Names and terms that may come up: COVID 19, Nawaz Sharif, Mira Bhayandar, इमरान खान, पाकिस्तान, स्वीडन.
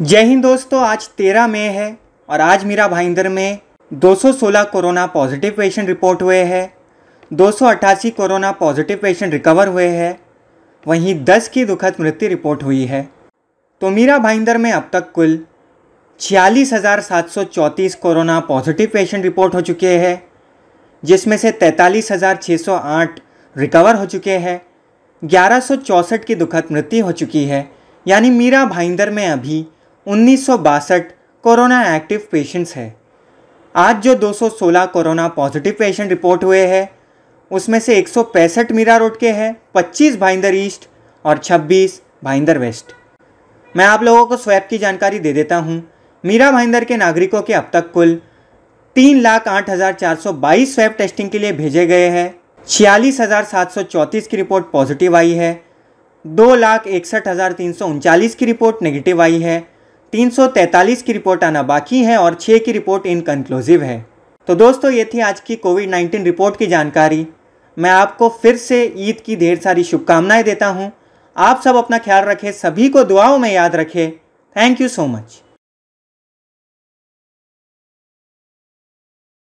जय हिंद दोस्तों, आज 13 मई है और आज मीरा भाईंदर में 216 कोरोना पॉजिटिव पेशेंट रिपोर्ट हुए हैं। 288 कोरोना पॉजिटिव पेशेंट रिकवर हुए हैं, वहीं 10 की दुखद मृत्यु रिपोर्ट हुई है। तो मीरा भाईंदर में अब तक कुल 46,734 कोरोना पॉजिटिव पेशेंट रिपोर्ट हो चुके हैं, जिसमें से 43,608 रिकवर हो चुके हैं, 1164 की दुखद मृत्यु हो चुकी है। यानी मीरा भाईंदर में अभी 1962 कोरोना एक्टिव पेशेंट्स हैं। आज जो 216 कोरोना पॉजिटिव पेशेंट रिपोर्ट हुए हैं, उसमें से 165 मीरा रोड के हैं, 25 भाईंदर ईस्ट और 26 भाईंदर वेस्ट। मैं आप लोगों को स्वैप की जानकारी दे देता हूं। मीरा भाईंदर के नागरिकों के अब तक कुल 3,08,422 स्वैप टेस्टिंग के लिए भेजे गए हैं। 46,734 की रिपोर्ट पॉजिटिव आई है, 2,61,339 की रिपोर्ट नेगेटिव आई है, 343 की रिपोर्ट आना बाकी है और 6 की रिपोर्ट इनकंक्लूसिव है। तो दोस्तों, ये थी आज की कोविड-19 रिपोर्ट की जानकारी। मैं आपको फिर से ईद की ढेर सारी शुभकामनाएं देता हूं। आप सब अपना ख्याल रखें, सभी को दुआओं में याद रखें। Thank you so much.